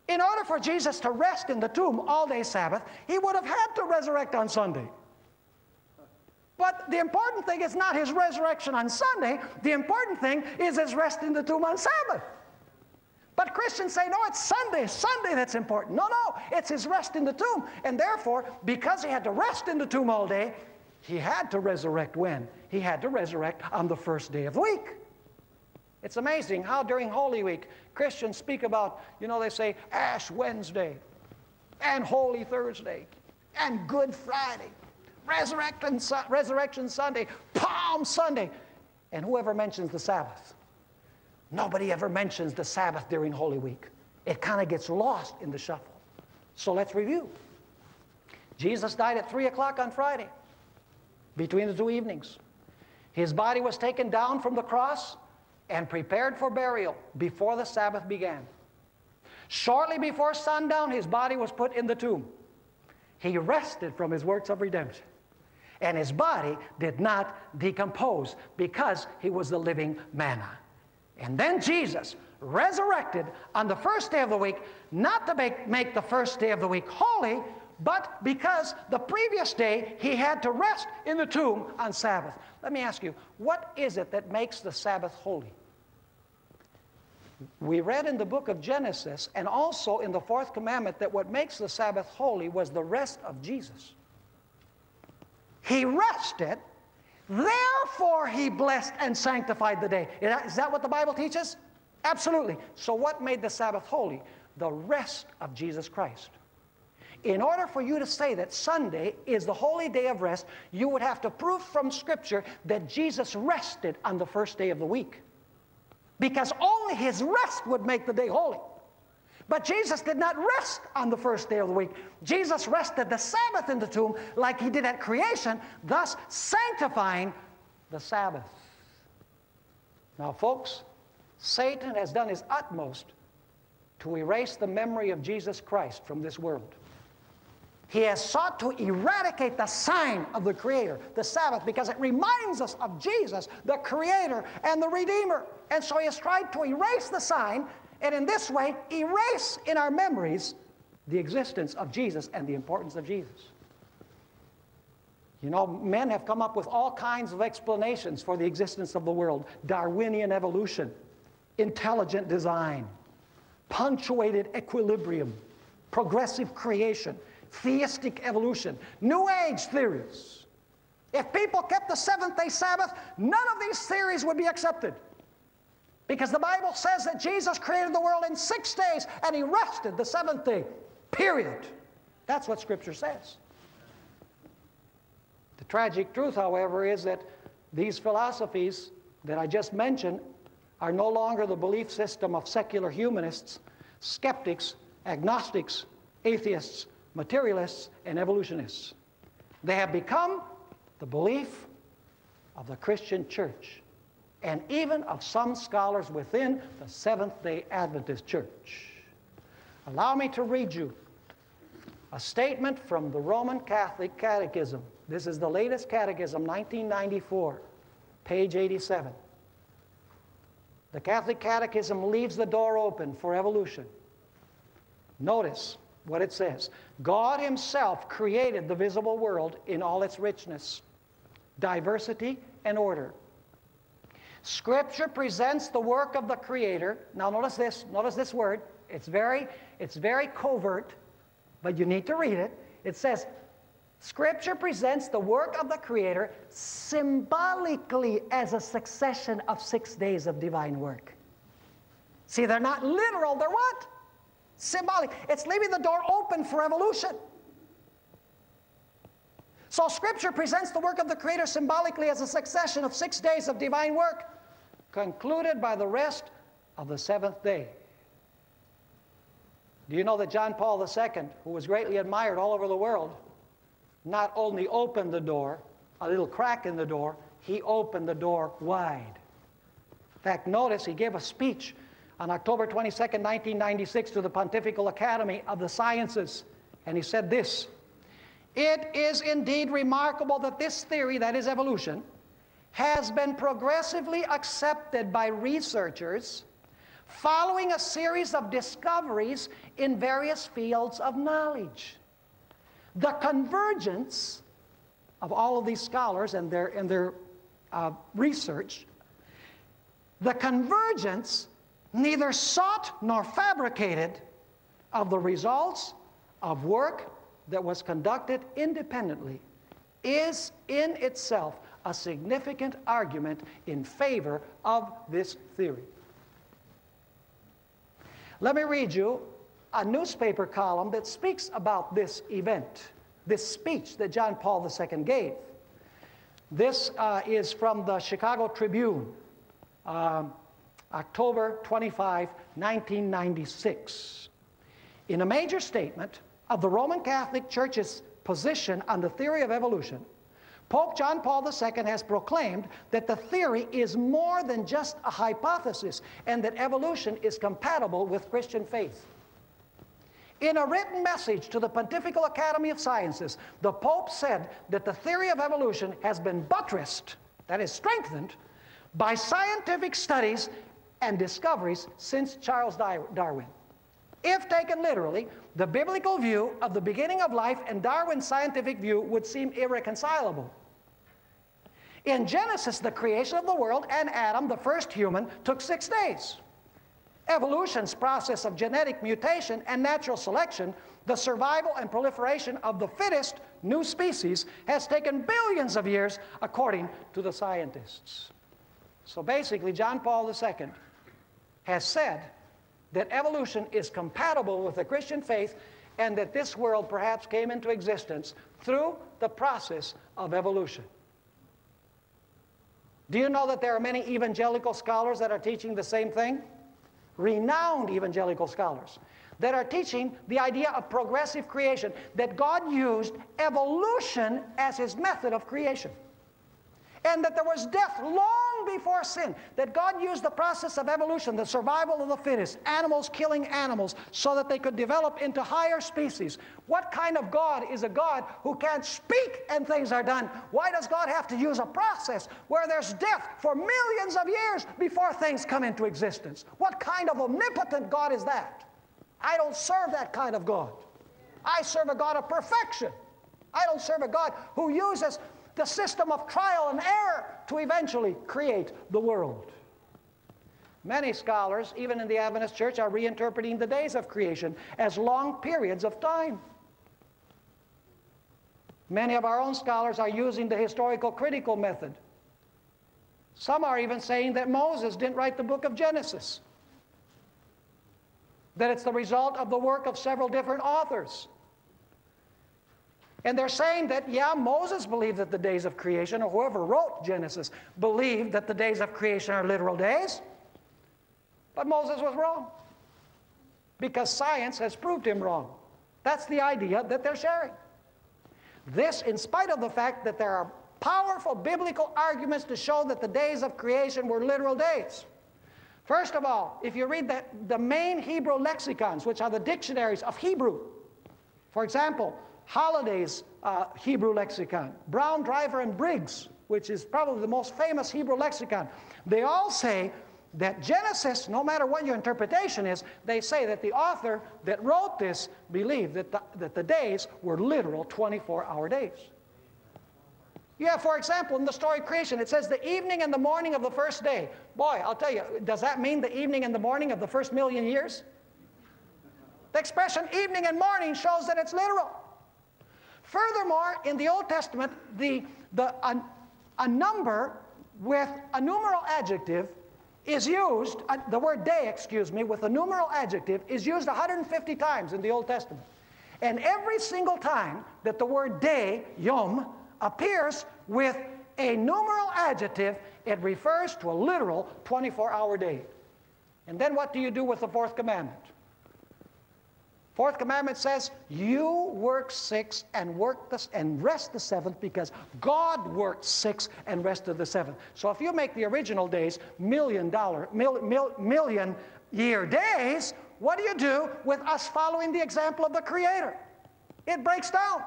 in order for Jesus to rest in the tomb all day Sabbath, he would have had to resurrect on Sunday. But the important thing is not his resurrection on Sunday. The important thing is his rest in the tomb on Sabbath. But Christians say, no, it's Sunday, Sunday that's important. No, no, it's his rest in the tomb. And therefore, because he had to rest in the tomb all day, he had to resurrect when? He had to resurrect on the first day of the week. It's amazing how during Holy Week, Christians speak about, you know, they say Ash Wednesday, and Holy Thursday, and Good Friday, Resurrection, Resurrection Sunday, Palm Sunday, and whoever mentions the Sabbath. Nobody ever mentions the Sabbath during Holy Week. It kind of gets lost in the shuffle. So let's review. Jesus died at three o'clock on Friday, between the two evenings. His body was taken down from the cross and prepared for burial before the Sabbath began. Shortly before sundown, his body was put in the tomb. He rested from his works of redemption. And his body did not decompose because he was the living manna. And then Jesus resurrected on the first day of the week, not to make, make the first day of the week holy, but because the previous day he had to rest in the tomb on Sabbath. Let me ask you, what is it that makes the Sabbath holy? We read in the book of Genesis and also in the fourth commandment that what makes the Sabbath holy was the rest of Jesus. He rested, therefore he blessed and sanctified the day. Is that what the Bible teaches? Absolutely. So what made the Sabbath holy? The rest of Jesus Christ. In order for you to say that Sunday is the holy day of rest, you would have to prove from Scripture that Jesus rested on the first day of the week, because only his rest would make the day holy. But Jesus did not rest on the first day of the week. Jesus rested the Sabbath in the tomb like he did at creation, thus sanctifying the Sabbath. Now, folks, Satan has done his utmost to erase the memory of Jesus Christ from this world. He has sought to eradicate the sign of the Creator, the Sabbath, because it reminds us of Jesus, the Creator and the Redeemer. And so he has tried to erase the sign, and in this way, erase in our memories the existence of Jesus and the importance of Jesus. You know, men have come up with all kinds of explanations for the existence of the world: Darwinian evolution, intelligent design, punctuated equilibrium, progressive creation, theistic evolution, New Age theories. If people kept the seventh-day Sabbath, none of these theories would be accepted, because the Bible says that Jesus created the world in six days and he rested the seventh day, period. That's what Scripture says. The tragic truth, however, is that these philosophies that I just mentioned are no longer the belief system of secular humanists, skeptics, agnostics, atheists, materialists, and evolutionists. They have become the belief of the Christian church, and even of some scholars within the Seventh-day Adventist church. Allow me to read you a statement from the Roman Catholic Catechism. This is the latest catechism, nineteen ninety-four, page eighty-seven. The Catholic Catechism leaves the door open for evolution. Notice what it says. God himself created the visible world in all its richness, diversity, and order. Scripture presents the work of the Creator. Now notice this, notice this word. It's very, it's very covert, but you need to read it. It says, Scripture presents the work of the Creator symbolically as a succession of six days of divine work. See, they're not literal. They're what? Symbolic. It's leaving the door open for evolution. So Scripture presents the work of the Creator symbolically as a succession of six days of divine work, concluded by the rest of the seventh day. Do you know that John Paul the Second, who was greatly admired all over the world, not only opened the door, a little crack in the door, he opened the door wide. In fact, notice he gave a speech on October twenty-second, nineteen ninety-six to the Pontifical Academy of the Sciences, and he said this: "It is indeed remarkable that this theory, that is evolution, has been progressively accepted by researchers following a series of discoveries in various fields of knowledge. The convergence of all of these scholars and their, and their uh, research, the convergence, neither sought nor fabricated, of the results of work that was conducted independently is in itself a significant argument in favor of this theory." Let me read you a newspaper column that speaks about this event, this speech that John Paul the Second gave. This uh, is from the Chicago Tribune, um, October twenty-fifth, nineteen ninety-six. "In a major statement of the Roman Catholic Church's position on the theory of evolution, Pope John Paul the Second has proclaimed that the theory is more than just a hypothesis and that evolution is compatible with Christian faith. In a written message to the Pontifical Academy of Sciences, the Pope said that the theory of evolution has been buttressed, that is strengthened, by scientific studies and discoveries since Charles Darwin. If taken literally, the biblical view of the beginning of life and Darwin's scientific view would seem irreconcilable. In Genesis, the creation of the world and Adam, the first human, took six days. Evolution's process of genetic mutation and natural selection, the survival and proliferation of the fittest new species, has taken billions of years, according to the scientists." So basically, John Paul the Second has said that evolution is compatible with the Christian faith and that this world perhaps came into existence through the process of evolution. Do you know that there are many evangelical scholars that are teaching the same thing? Renowned evangelical scholars that are teaching the idea of progressive creation, that God used evolution as his method of creation, and that there was death long before sin, that God used the process of evolution, the survival of the fittest, animals killing animals so that they could develop into higher species. What kind of God is a God who can't speak and things are done? Why does God have to use a process where there's death for millions of years before things come into existence? What kind of omnipotent God is that? I don't serve that kind of God. I serve a God of perfection. I don't serve a God who uses the system of trial and error to eventually create the world. Many scholars, even in the Adventist Church, are reinterpreting the days of creation as long periods of time. Many of our own scholars are using the historical critical method. Some are even saying that Moses didn't write the book of Genesis, that it's the result of the work of several different authors. And they're saying that, yeah, Moses believed that the days of creation, or whoever wrote Genesis believed that the days of creation are literal days, but Moses was wrong because science has proved him wrong. That's the idea that they're sharing. This in spite of the fact that there are powerful biblical arguments to show that the days of creation were literal days. First of all, if you read the, the main Hebrew lexicons, which are the dictionaries of Hebrew, for example, Holladay's uh, Hebrew lexicon, Brown, Driver, and Briggs, which is probably the most famous Hebrew lexicon, they all say that Genesis, no matter what your interpretation is, they say that the author that wrote this believed that the, that the days were literal twenty-four hour days. You have, for example, in the story Creation, it says the evening and the morning of the first day. Boy, I'll tell you, does that mean the evening and the morning of the first million years? The expression evening and morning shows that it's literal. Furthermore, in the Old Testament, the, the, a, a number with a numeral adjective is used, uh, the word day, excuse me, with the numeral adjective, is used one hundred fifty times in the Old Testament. And every single time that the word day, yom, appears with a numeral adjective, it refers to a literal twenty-four hour day. And then what do you do with the fourth commandment? Fourth commandment says, you work six and work this and rest the seventh, because God worked six and rested the seventh. So if you make the original days million dollar mil, mil, million year days, what do you do with us following the example of the Creator? It breaks down.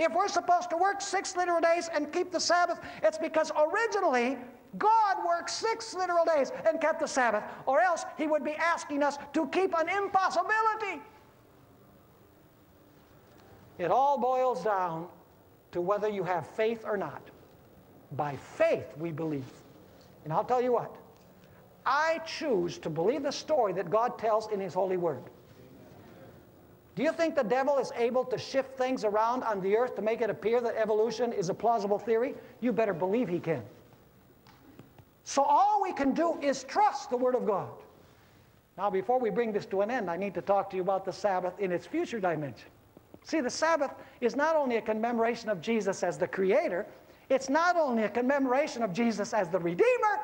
If we're supposed to work six literal days and keep the Sabbath, it's because originally God worked six literal days and kept the Sabbath, or else he would be asking us to keep an impossibility. It all boils down to whether you have faith or not. By faith we believe. And I'll tell you what, I choose to believe the story that God tells in his holy word. Do you think the devil is able to shift things around on the earth to make it appear that evolution is a plausible theory? You better believe he can. So all we can do is trust the Word of God. Now, before we bring this to an end, I need to talk to you about the Sabbath in its future dimension. See, the Sabbath is not only a commemoration of Jesus as the Creator, it's not only a commemoration of Jesus as the Redeemer,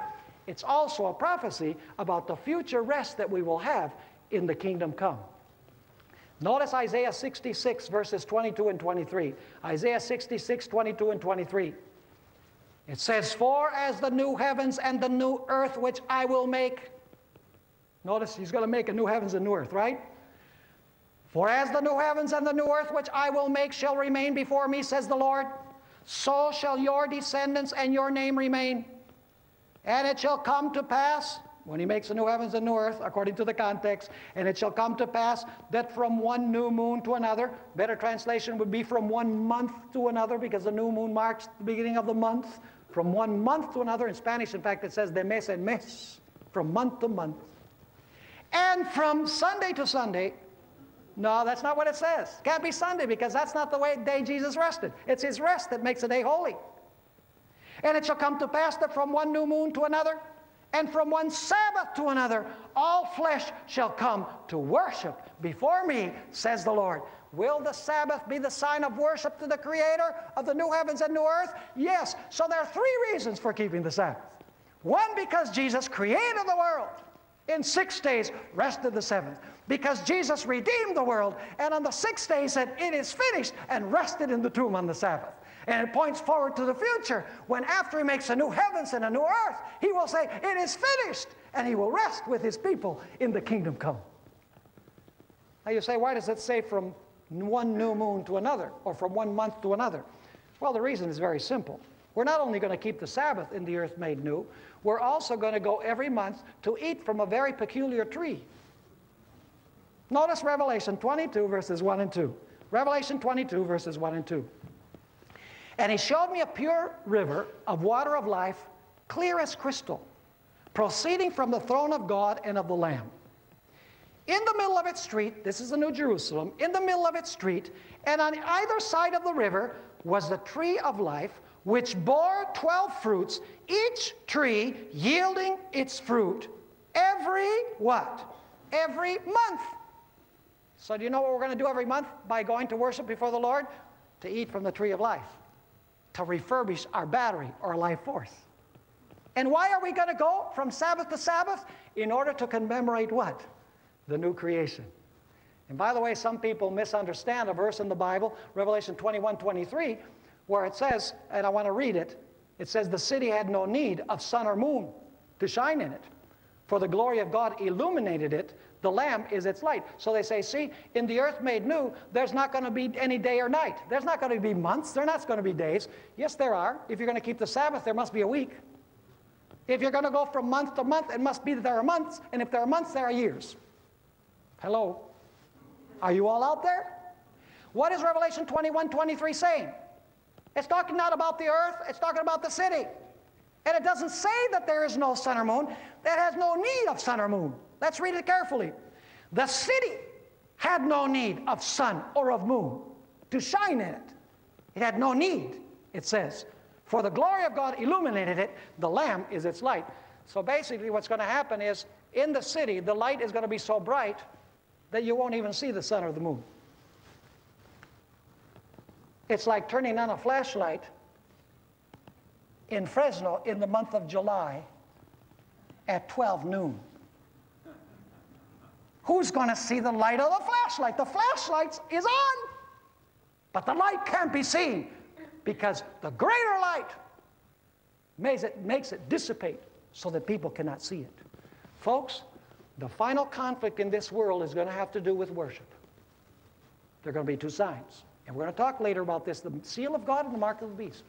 it's also a prophecy about the future rest that we will have in the kingdom come. Notice Isaiah sixty-six, verses twenty-two and twenty-three. Isaiah sixty-six, twenty-two and twenty-three. It says, for as the new heavens and the new earth which I will make. Notice he's going to make a new heavens and new earth, right? For as the new heavens and the new earth which I will make shall remain before me, says the Lord, so shall your descendants and your name remain. And it shall come to pass, when he makes the new heavens and new earth, according to the context, and it shall come to pass that from one new moon to another, better translation would be from one month to another, because the new moon marks the beginning of the month. From one month to another. In Spanish, in fact, it says de mes en mes, from month to month. And from Sunday to Sunday. No, that's not what it says. Can't be Sunday, because that's not the way day Jesus rested. It's his rest that makes the day holy. And it shall come to pass that from one new moon to another, and from one Sabbath to another, all flesh shall come to worship before me, says the Lord. Will the Sabbath be the sign of worship to the Creator of the new heavens and new earth? Yes. So there are three reasons for keeping the Sabbath. One, because Jesus created the world in six days, rested the seventh. Because Jesus redeemed the world, and on the sixth day said, it is finished, and rested in the tomb on the Sabbath. And it points forward to the future, when after he makes a new heavens and a new earth, he will say, it is finished, and he will rest with his people in the kingdom come. Now you say, why does it say from one new moon to another, or from one month to another? Well, the reason is very simple. We're not only going to keep the Sabbath in the earth made new, we're also going to go every month to eat from a very peculiar tree. Notice Revelation twenty-two, verses one and two. Revelation twenty-two, verses one and two. And he showed me a pure river of water of life, clear as crystal, proceeding from the throne of God and of the Lamb. In the middle of its street, this is the New Jerusalem, in the middle of its street, and on either side of the river was the tree of life, which bore twelve fruits, each tree yielding its fruit every what? Every month. So do you know what we're going to do every month by going to worship before the Lord? To eat from the tree of life, to refurbish our battery or life force. And why are we going to go from Sabbath to Sabbath? In order to commemorate what? The new creation. And by the way, some people misunderstand a verse in the Bible, Revelation twenty-one, twenty-three, where it says, and I want to read it, it says, the city had no need of sun or moon to shine in it, for the glory of God illuminated it, the Lamb is its light. So they say, see, in the earth made new, there's not going to be any day or night. There's not going to be months. There's not going to be days. Yes, there are. If you're going to keep the Sabbath, there must be a week. If you're going to go from month to month, it must be that there are months, and if there are months, there are years. Hello? Are you all out there? What is Revelation twenty-one, twenty-three saying? It's talking not about the earth, it's talking about the city. And it doesn't say that there is no sun or moon. That has no need of sun or moon. Let's read it carefully. The city had no need of sun or of moon to shine in it. It had no need, it says. For the glory of God illuminated it, the Lamb is its light. So basically what's going to happen is, in the city, the light is going to be so bright that you won't even see the sun or the moon. It's like turning on a flashlight in Fresno in the month of July at twelve noon. Who's going to see the light of the flashlight? The flashlight is on, but the light can't be seen because the greater light makes it, makes it dissipate so that people cannot see it. Folks, the final conflict in this world is going to have to do with worship. There are going to be two signs. And we're going to talk later about this, the seal of God and the mark of the beast.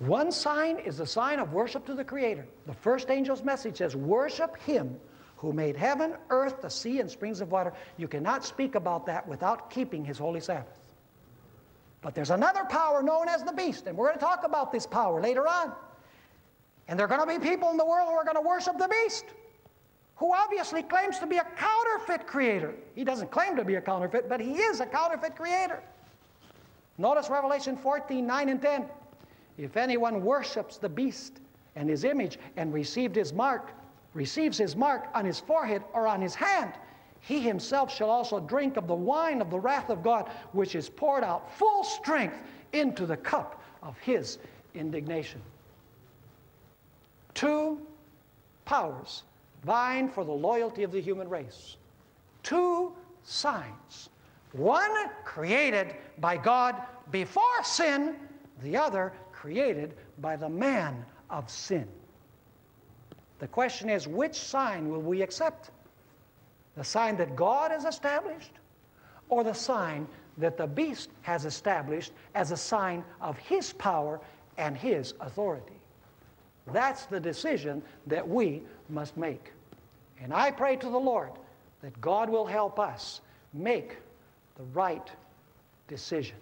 One sign is the sign of worship to the Creator. The first angel's message says, worship Him who made heaven, earth, the sea, and springs of water. You cannot speak about that without keeping His holy Sabbath. But there's another power known as the beast, and we're going to talk about this power later on. And there are going to be people in the world who are going to worship the beast, who obviously claims to be a counterfeit creator. He doesn't claim to be a counterfeit, but he is a counterfeit creator. Notice Revelation fourteen, nine and ten. If anyone worships the beast and his image and received his mark, receives his mark on his forehead or on his hand, he himself shall also drink of the wine of the wrath of God, which is poured out full strength into the cup of His indignation. Two powers vying for the loyalty of the human race. Two signs. One created by God before sin, the other created by the man of sin. The question is, which sign will we accept? The sign that God has established, or the sign that the beast has established as a sign of his power and his authority? That's the decision that we must make. And I pray to the Lord that God will help us make the right decision.